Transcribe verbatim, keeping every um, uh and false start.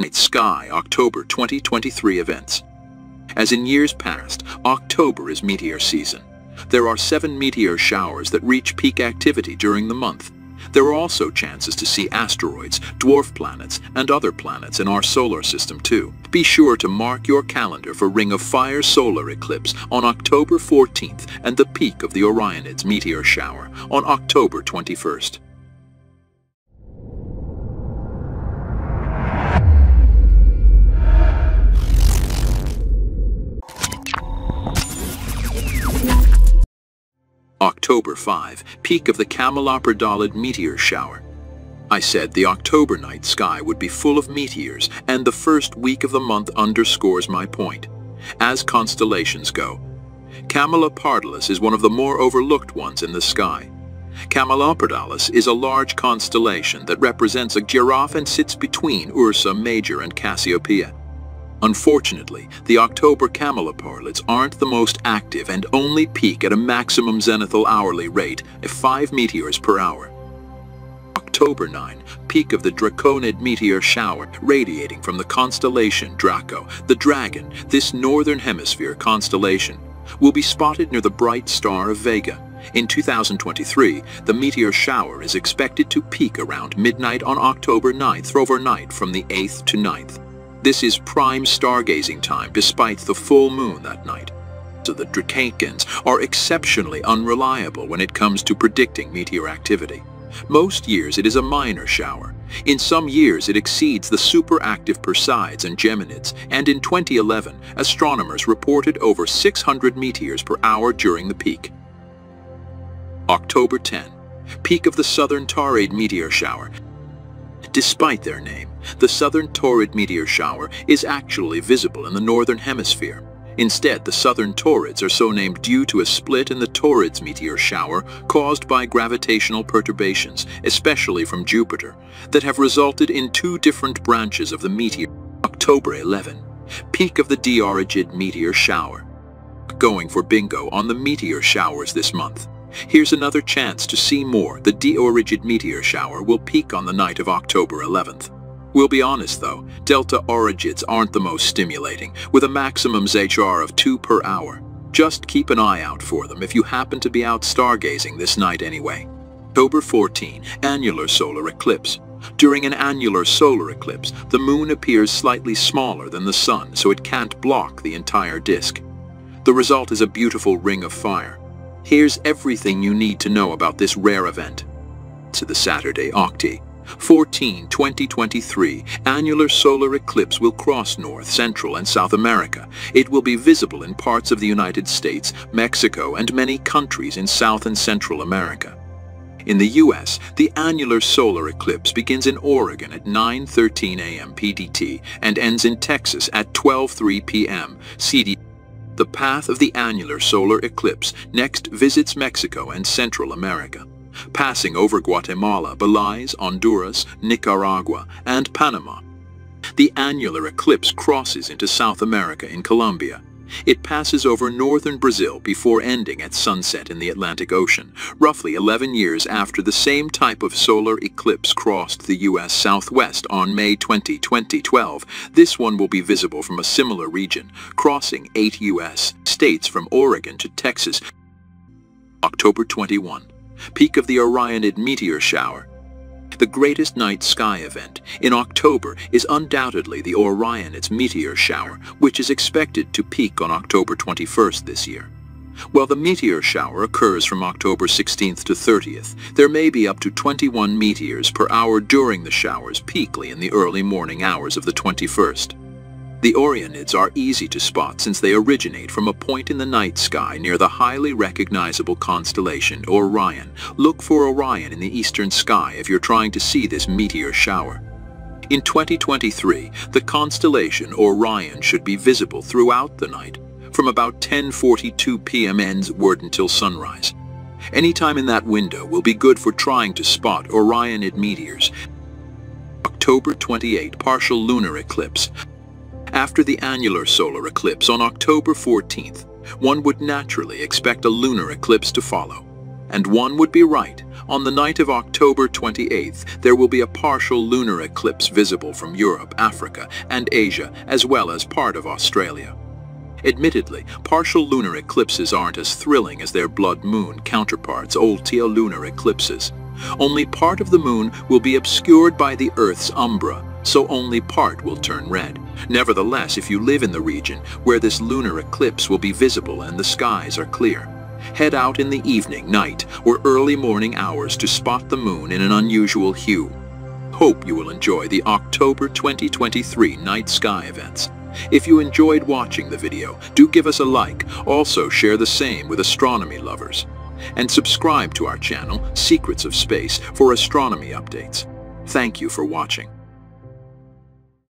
Night Sky October twenty twenty-three events. As in years past, October is meteor season. There are seven meteor showers that reach peak activity during the month. There are also chances to see asteroids, dwarf planets, and other planets in our solar system too. Be sure to mark your calendar for Ring of Fire solar eclipse on October fourteenth and the peak of the Orionid's meteor shower on October twenty-first. October fifth, peak of the Camelopardalid meteor shower. I said the October night sky would be full of meteors, and the first week of the month underscores my point. As constellations go, Camelopardalis is one of the more overlooked ones in the sky. Camelopardalis is a large constellation that represents a giraffe and sits between Ursa Major and Cassiopeia. Unfortunately, the October camelopardalis aren't the most active and only peak at a maximum zenithal hourly rate of five meteors per hour. October ninth, peak of the Draconid meteor shower radiating from the constellation Draco, the dragon. This northern hemisphere constellation will be spotted near the bright star of Vega. In two thousand twenty-three, the meteor shower is expected to peak around midnight on October ninth overnight from the eighth to ninth. This is prime stargazing time despite the full moon that night. So the Dracanids are exceptionally unreliable when it comes to predicting meteor activity. Most years it is a minor shower. In some years it exceeds the superactive Perseids and Geminids, and in twenty eleven, astronomers reported over six hundred meteors per hour during the peak. October tenth, peak of the southern Taurid meteor shower. Despite their name, the southern Taurid meteor shower is actually visible in the northern hemisphere. Instead, the southern Taurids are so named due to a split in the Taurids meteor shower caused by gravitational perturbations, especially from Jupiter, that have resulted in two different branches of the meteor. October eleventh, peak of the Diorigid meteor shower. Going for bingo on the meteor showers this month. Here's another chance to see more. The Diorigid meteor shower will peak on the night of October eleventh. We'll be honest though, Delta Origids aren't the most stimulating, with a maximum Z H R of two per hour. Just keep an eye out for them if you happen to be out stargazing this night anyway. October fourteenth, annular solar eclipse. During an annular solar eclipse, the moon appears slightly smaller than the sun, so it can't block the entire disk. The result is a beautiful ring of fire. Here's everything you need to know about this rare event. To the Saturday October fourteenth, twenty twenty-three, annular solar eclipse will cross North, Central, and South America. It will be visible in parts of the United States, Mexico, and many countries in South and Central America. In the U S, the annular solar eclipse begins in Oregon at nine thirteen A M P D T and ends in Texas at twelve oh three P M C D T. The path of the annular solar eclipse next visits Mexico and Central America, passing over Guatemala, Belize, Honduras, Nicaragua, and Panama. The annular eclipse crosses into South America in Colombia. It passes over northern Brazil before ending at sunset in the Atlantic Ocean, roughly eleven years after the same type of solar eclipse crossed the U S southwest on May twentieth, twenty twelve. This one will be visible from a similar region, crossing eight U S states from Oregon to Texas. October twenty-first, peak of the Orionid meteor shower. The greatest night sky event in October is undoubtedly the Orionid's meteor shower, which is expected to peak on October twenty-first this year. While the meteor shower occurs from October sixteenth to thirtieth, there may be up to twenty-one meteors per hour during the showers, peakly in the early morning hours of the twenty-first. The Orionids are easy to spot since they originate from a point in the night sky near the highly recognizable constellation Orion. Look for Orion in the eastern sky if you're trying to see this meteor shower. In twenty twenty-three, the constellation Orion should be visible throughout the night, from about ten forty-two P M onward until sunrise. Any time in that window will be good for trying to spot Orionid meteors. October twenty-eighth, partial lunar eclipse. After the annular solar eclipse on October fourteenth, one would naturally expect a lunar eclipse to follow. And one would be right. On the night of October twenty-eighth, there will be a partial lunar eclipse visible from Europe, Africa, and Asia, as well as part of Australia. Admittedly, partial lunar eclipses aren't as thrilling as their blood moon counterparts, olteo-lunar eclipses. Only part of the moon will be obscured by the Earth's umbra, so only part will turn red. Nevertheless, if you live in the region where this lunar eclipse will be visible and the skies are clear, head out in the evening, night, or early morning hours to spot the moon in an unusual hue. Hope you will enjoy the October twenty twenty-three night sky events. If you enjoyed watching the video, do give us a like. Also share the same with astronomy lovers. And subscribe to our channel, Secrets of Space, for astronomy updates. Thank you for watching.